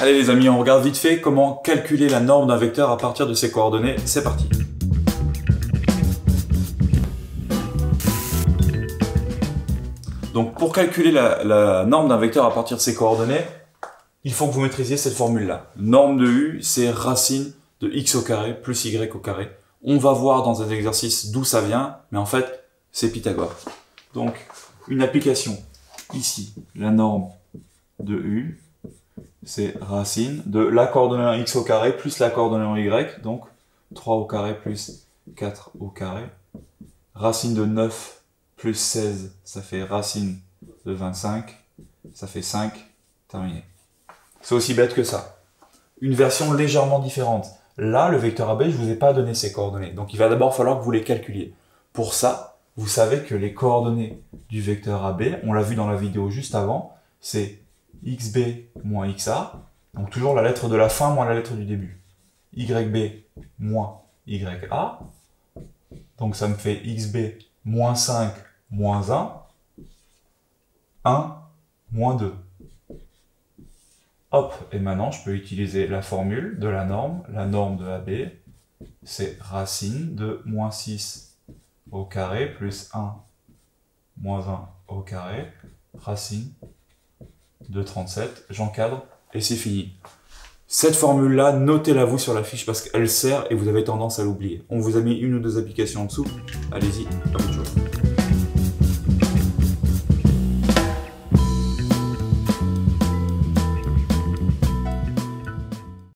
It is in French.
Allez les amis, on regarde vite fait comment calculer la norme d'un vecteur à partir de ses coordonnées. C'est parti. Donc pour calculer la norme d'un vecteur à partir de ses coordonnées, il faut que vous maîtrisiez cette formule-là. Norme de U, c'est racine de x au carré plus y au carré. On va voir dans un exercice d'où ça vient, mais en fait, c'est Pythagore. Donc, une application. Ici, la norme de U, c'est racine de la coordonnée en x au carré plus la coordonnée en y, donc 3 au carré plus 4 au carré. Racine de 9 plus 16, ça fait racine de 25, ça fait 5, terminé. C'est aussi bête que ça. Une version légèrement différente. Là, le vecteur AB, je ne vous ai pas donné ses coordonnées. Donc, il va d'abord falloir que vous les calculiez. Pour ça, vous savez que les coordonnées du vecteur AB, on l'a vu dans la vidéo juste avant, c'est xb moins xa, donc toujours la lettre de la fin moins la lettre du début. yb moins ya, donc ça me fait xb moins 5 moins 1, 1 moins 2. Hop, et maintenant je peux utiliser la formule de la norme de AB, c'est racine de moins 6 au carré plus 1 moins 1 au carré, racine de 37, j'encadre et c'est fini. Cette formule-là, notez-la vous sur la fiche parce qu'elle sert et vous avez tendance à l'oublier. On vous a mis une ou deux applications en dessous, allez-y, pas de chose.